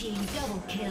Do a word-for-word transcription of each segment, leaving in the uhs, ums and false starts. Team double kill.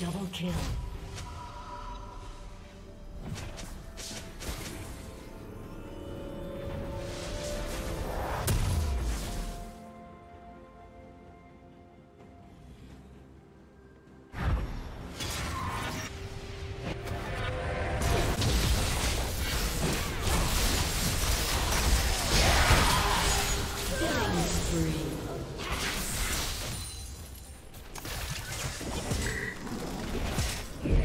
Double kill. Yeah.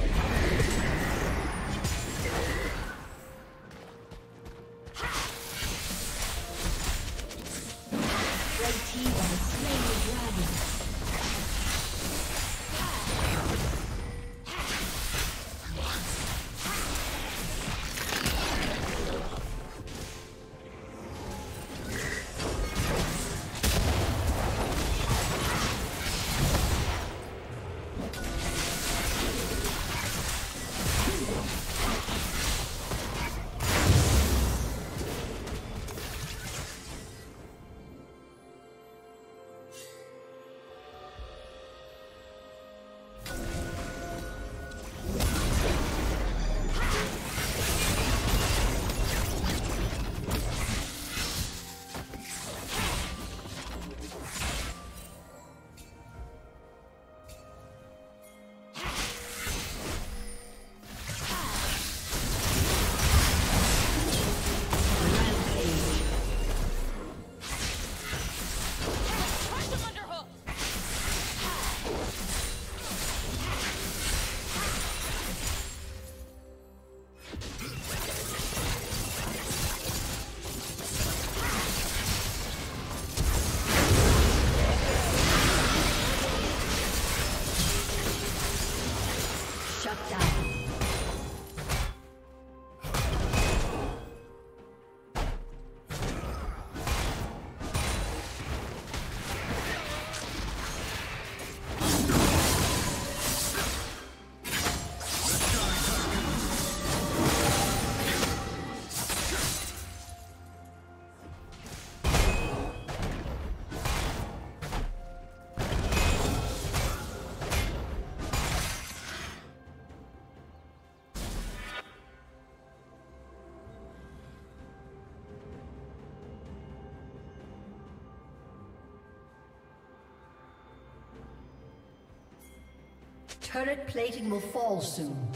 Turret plating will fall soon.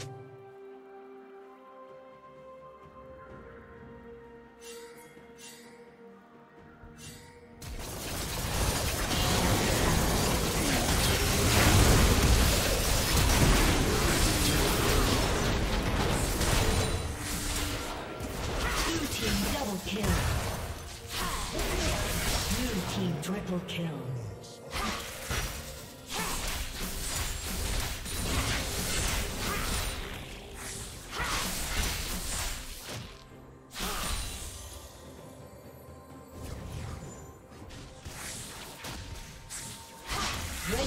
Blue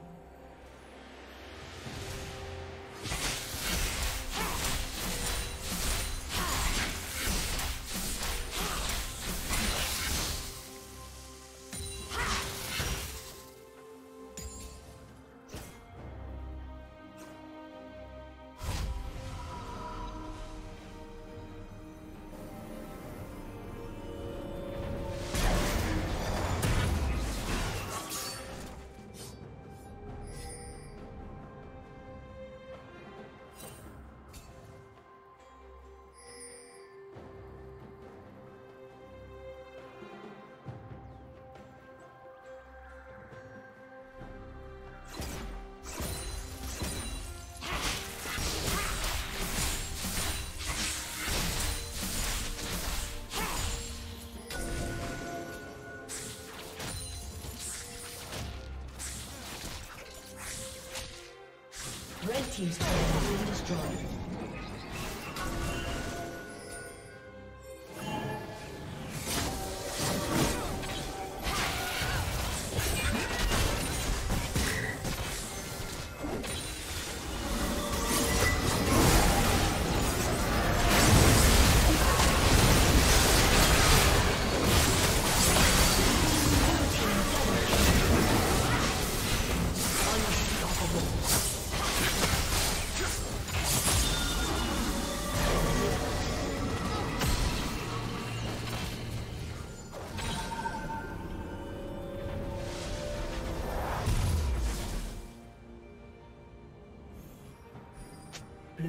Red team's turret has been destroyed. Blue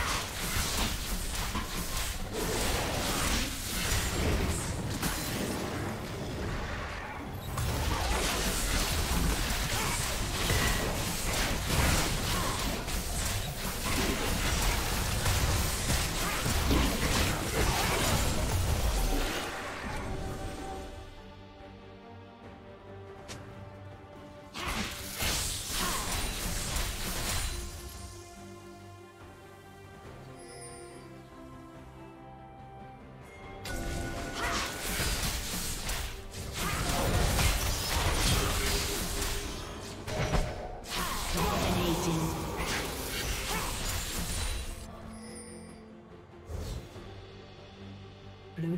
has been destroyed. Blue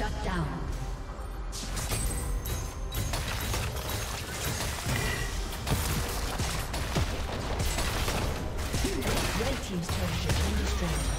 Shut down. Red team's turret has been destroyed.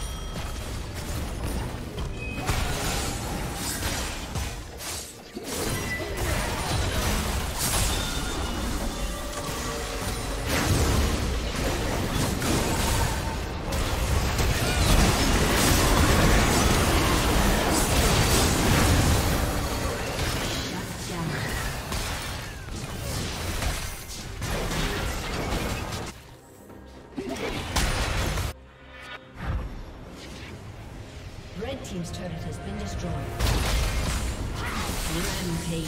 Team's turret has been destroyed. Rampage.